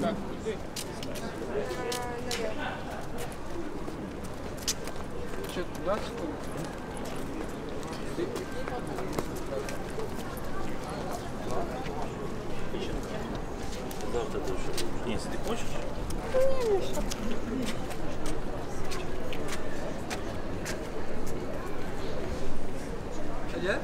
Так, что, туда, что ли? Да, вот это уже. Нет, если ты хочешь? Нет.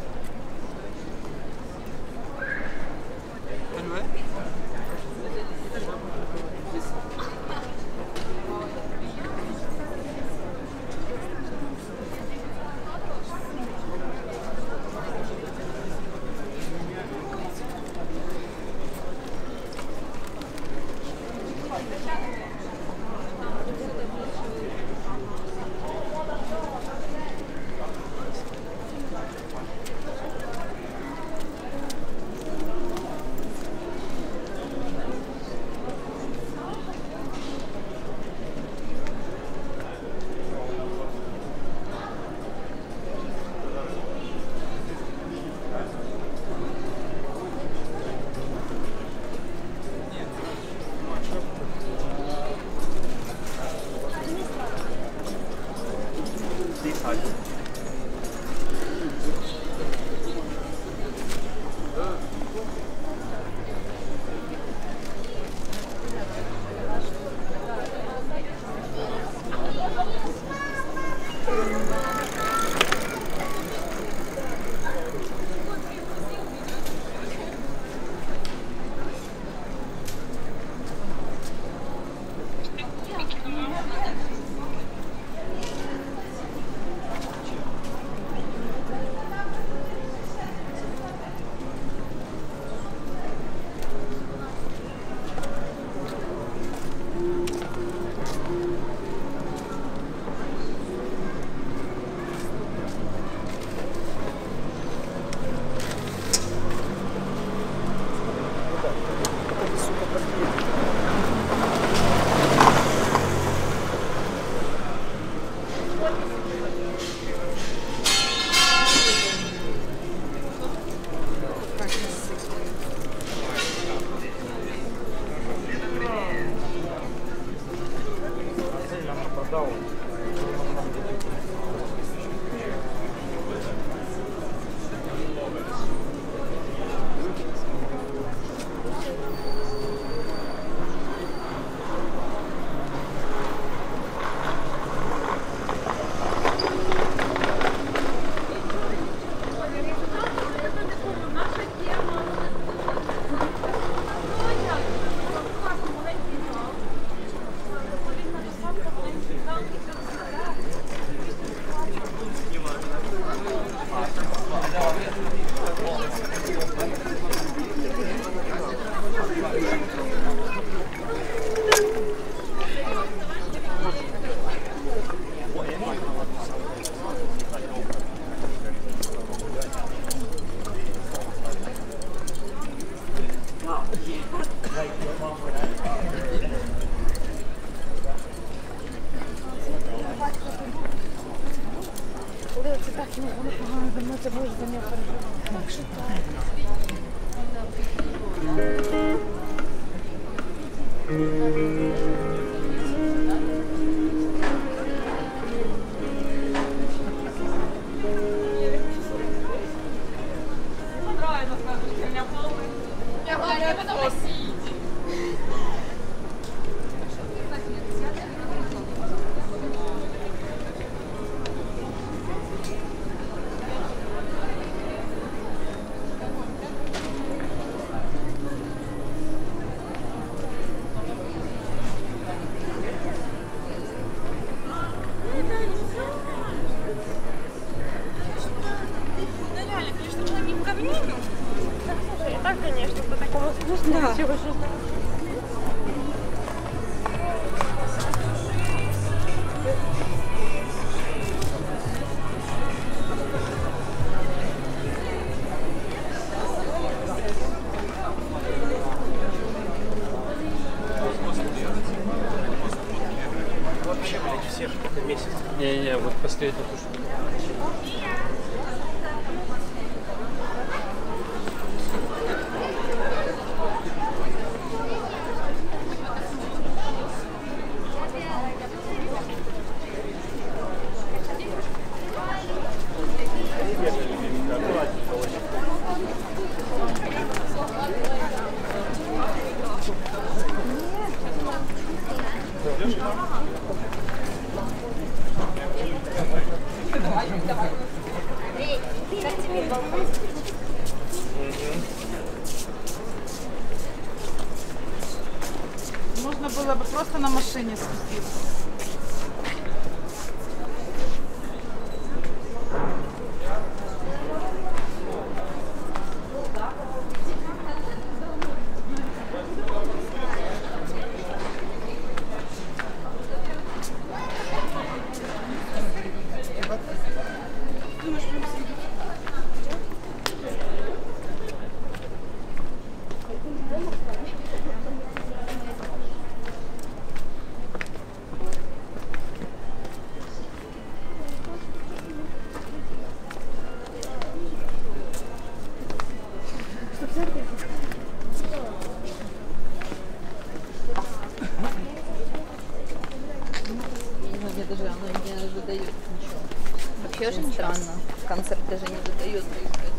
Не-не, вот последний туш. Можно было бы просто на машине спуститься. Даже оно не выдает ничего. Вообще очень странно. Концерт даже не выдает.